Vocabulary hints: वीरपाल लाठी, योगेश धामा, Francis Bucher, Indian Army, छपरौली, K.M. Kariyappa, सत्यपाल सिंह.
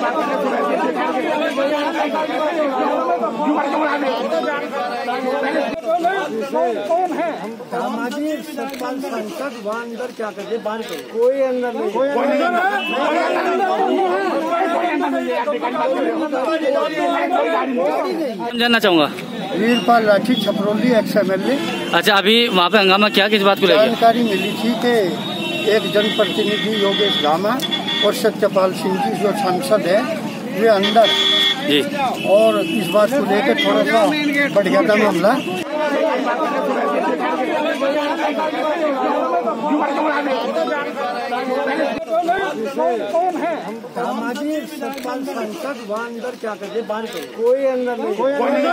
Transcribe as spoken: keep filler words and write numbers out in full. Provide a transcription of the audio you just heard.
कौन है सामाजिक संकट वहाँ अंदर क्या करके बांध कर कोई अंदर नहीं कोई अंदर जानना चाहूँगा। वीरपाल लाठी छपरौली ex M L A. अच्छा, अभी वहाँ पे हंगामा क्या किस बात को लेकर? जानकारी मिली थी कि एक जनप्रतिनिधि योगेश धामा और सत्यपाल सिंह जी जो सांसद है वे अंदर जी और इस बात को लेकर थोड़ा सा बढ़ गया था मामला। कौन है सामाजिक संकट वहाँ अंदर क्या करके बांध कर कोई अंदर नहीं कोई अंदर।